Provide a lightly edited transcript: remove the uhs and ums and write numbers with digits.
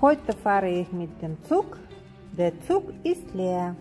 Heute fahre ich mit dem Zug. Der Zug ist leer.